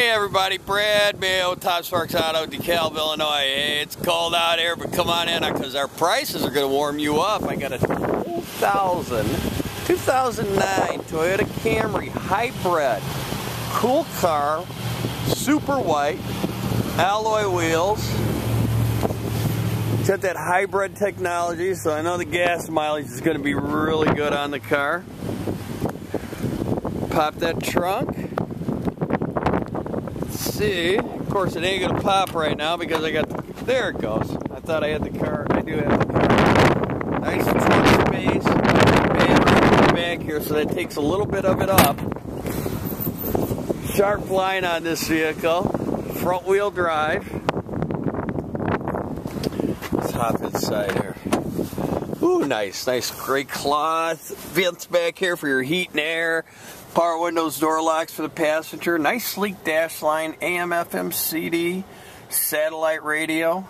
Hey everybody, Brad Mayo, Tom Sparks Auto, DeKalb, Illinois. Hey, it's cold out here, but come on in because our prices are going to warm you up. I got a 2009 Toyota Camry Hybrid. Cool car, super white, alloy wheels. It's got that hybrid technology, so I know the gas mileage is going to be really good on the car. Pop that trunk. See, of course it ain't gonna pop right now because I got there it goes. I thought I had the car. I do have the car. Nice trunk space. Bam, back here, so that takes a little bit of it up. Sharp line on this vehicle. Front wheel drive. Let's hop inside here. Ooh, nice gray cloth vents back here for your heat and air. Power windows, door locks for the passenger. Nice sleek dash line, AM, FM, CD, satellite radio,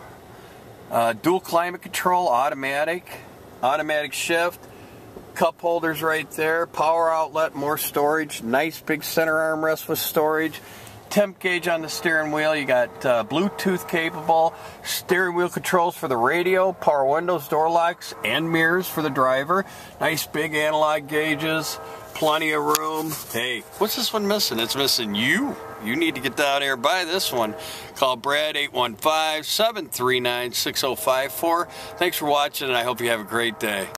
dual climate control, automatic shift, cup holders right there, power outlet, more storage, nice big center armrest with storage, temp gauge on the steering wheel. You got Bluetooth capable, steering wheel controls for the radio, power windows, door locks, and mirrors for the driver. Nice big analog gauges. Plenty of room. Hey, what's this one missing? It's missing you. You need to get down here, buy this one. Call Brad, 815-739-6054. Thanks for watching, and I hope you have a great day.